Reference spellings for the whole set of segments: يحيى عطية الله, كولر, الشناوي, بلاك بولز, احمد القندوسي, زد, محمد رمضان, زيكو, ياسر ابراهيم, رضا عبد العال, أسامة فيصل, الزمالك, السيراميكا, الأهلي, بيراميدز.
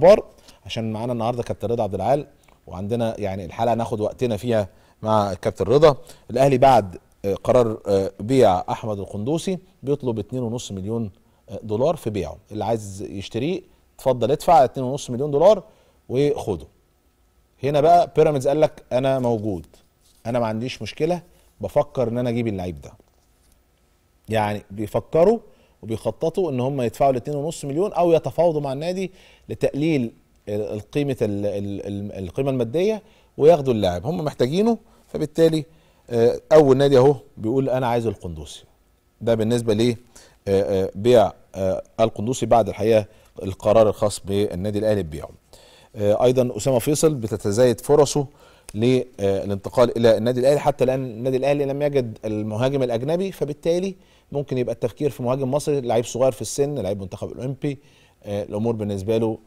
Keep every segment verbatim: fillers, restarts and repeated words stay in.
اخبار عشان معانا النهارده كابتن رضا عبد العال، وعندنا يعني الحلقه ناخد وقتنا فيها مع كابتن رضا. الاهلي بعد قرار بيع احمد القندوسي بيطلب اتنين ونص مليون دولار في بيعه، اللي عايز يشتريه اتفضل ادفع اتنين ونص مليون دولار وخده. هنا بقى بيراميدز قال لك انا موجود، انا ما عنديش مشكله، بفكر ان انا اجيب اللعيب ده. يعني بيفكروا وبيخططوا ان هم يدفعوا ال اتنين ونص مليون او يتفاوضوا مع النادي لتقليل القيمه القيمه الماديه وياخدوا اللاعب هم محتاجينه. فبالتالي اول نادي اهو بيقول انا عايز القندوسي. ده بالنسبه ليه بيع القندوسي بعد الحقيقه القرار الخاص بالنادي الاهلي ببيعه. ايضا اسامه فيصل بتتزايد فرصه للانتقال الى النادي الاهلي، حتى الان النادي الاهلي لم يجد المهاجم الاجنبي، فبالتالي ممكن يبقى التفكير في مهاجم مصري، لعيب صغير في السن، لعيب منتخب الاولمبي. الامور بالنسبه له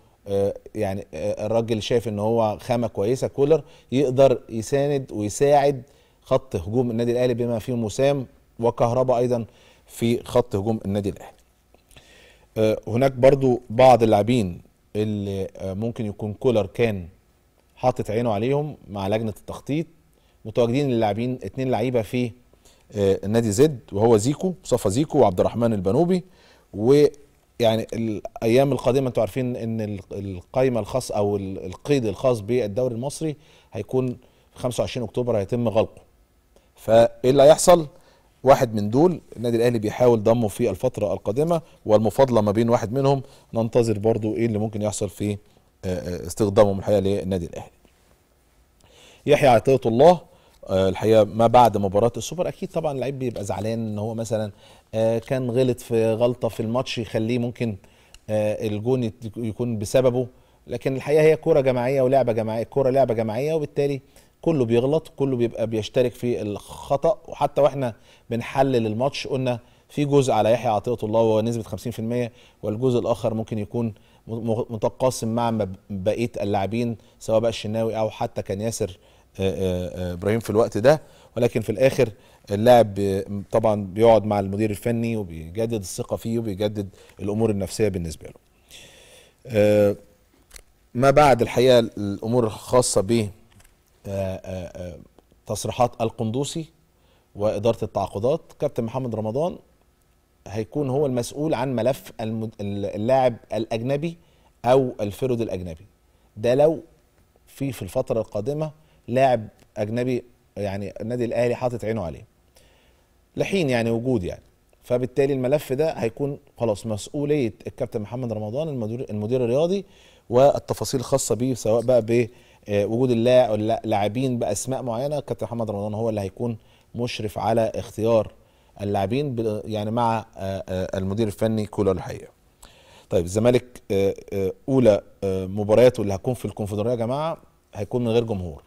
يعني الراجل شايف ان هو خامه كويسه، كولر يقدر يساند ويساعد خط هجوم النادي الاهلي بما فيه مسام وكهرباء ايضا في خط هجوم النادي الاهلي. هناك برضو بعض اللاعبين اللي ممكن يكون كولر كان حاطط عينه عليهم مع لجنه التخطيط، متواجدين اللاعبين اتنين لعيبه في النادي زد، وهو زيكو، مصطفى زيكو وعبد الرحمن البنوبي. ويعني الايام القادمه انتوا عارفين ان القايمه الخاص او القيد الخاص بالدوري المصري هيكون في خمسة وعشرين اكتوبر هيتم غلقه. فايه اللي هيحصل؟ واحد من دول النادي الاهلي بيحاول ضمه في الفتره القادمه، والمفاضله ما بين واحد منهم. ننتظر برضو ايه اللي ممكن يحصل في استخدامهم الحقيقه للنادي الاهلي. يحيى عطية الله الحقيقه ما بعد مباراه السوبر، اكيد طبعا اللعيب بيبقى زعلان ان هو مثلا كان غلط في غلطه في الماتش يخليه ممكن الجون يكون بسببه، لكن الحقيقه هي كوره جماعيه ولعبه جماعيه، كوره لعبه جماعيه، وبالتالي كله بيغلط، كله بيبقى بيشترك في الخطا. وحتى واحنا بنحلل الماتش قلنا في جزء على يحيى عطية الله وهو نسبه خمسين في المية، والجزء الاخر ممكن يكون متقاسم مع بقيه اللاعبين، سواء بقى الشناوي او حتى كان ياسر ابراهيم في الوقت ده. ولكن في الاخر اللاعب طبعا بيقعد مع المدير الفني وبيجدد الثقه فيه وبيجدد الامور النفسيه بالنسبه له. ما بعد الحقيقه الامور الخاصه ب تصريحات القندوسي واداره التعاقدات، كابتن محمد رمضان هيكون هو المسؤول عن ملف اللاعب الاجنبي او الفرد الاجنبي ده، لو في في الفتره القادمه لاعب اجنبي يعني النادي الاهلي حاطط عينه عليه لحين يعني وجود يعني. فبالتالي الملف ده هيكون خلاص مسؤوليه الكابتن محمد رمضان المدير المدير الرياضي، والتفاصيل الخاصه بيه سواء بقى بوجود اللاعبين باسماء معينه. الكابتن محمد رمضان هو اللي هيكون مشرف على اختيار اللاعبين يعني مع المدير الفني كولر الحقيقه. طيب الزمالك اولى مبارياته اللي هتكون في الكونفدراليه يا جماعه هيكون من غير جمهور.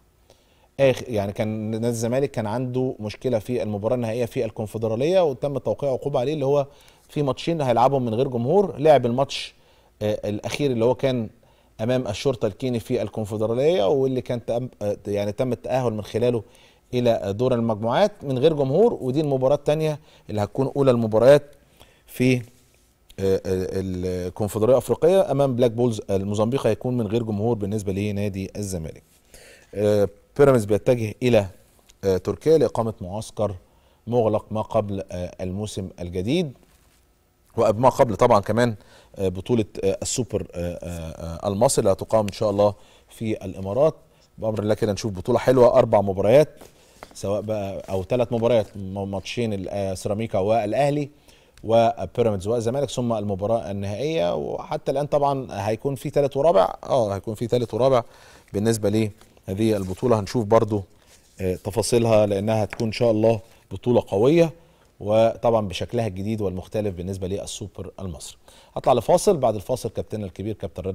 اخ يعني كان نادي الزمالك كان عنده مشكله في المباراه النهائيه في الكونفدراليه، وتم توقيع عقوبه عليه اللي هو في ماتشين هيلعبهم من غير جمهور. لعب الماتش الاخير اللي هو كان امام الشرطه الكيني في الكونفدراليه، واللي كان يعني تم التاهل من خلاله الى دور المجموعات من غير جمهور. ودي المباراه الثانيه اللي هتكون اولى المباريات في الكونفدراليه الافريقيه امام بلاك بولز الموزمبيق، هيكون من غير جمهور بالنسبه لنادي الزمالك. بيراميدز بيتجه الى تركيا لاقامه معسكر مغلق ما قبل الموسم الجديد، وما قبل طبعا كمان بطوله السوبر المصري اللي هتقام ان شاء الله في الامارات. بامر الله كده نشوف بطوله حلوه، اربع مباريات سواء بقى او ثلاث مباريات، ماتشين السيراميكا والاهلي وبيراميدز والزمالك، ثم المباراه النهائيه. وحتى الان طبعا هيكون في ثالث ورابع، اه هيكون في ثالث ورابع بالنسبه ليه هذه البطوله. هنشوف برضو تفاصيلها لانها هتكون ان شاء الله بطوله قويه، وطبعا بشكلها الجديد والمختلف بالنسبه للسوبر المصري. هطلع لفاصل، بعد الفاصل كابتننا الكبير كابتن رضا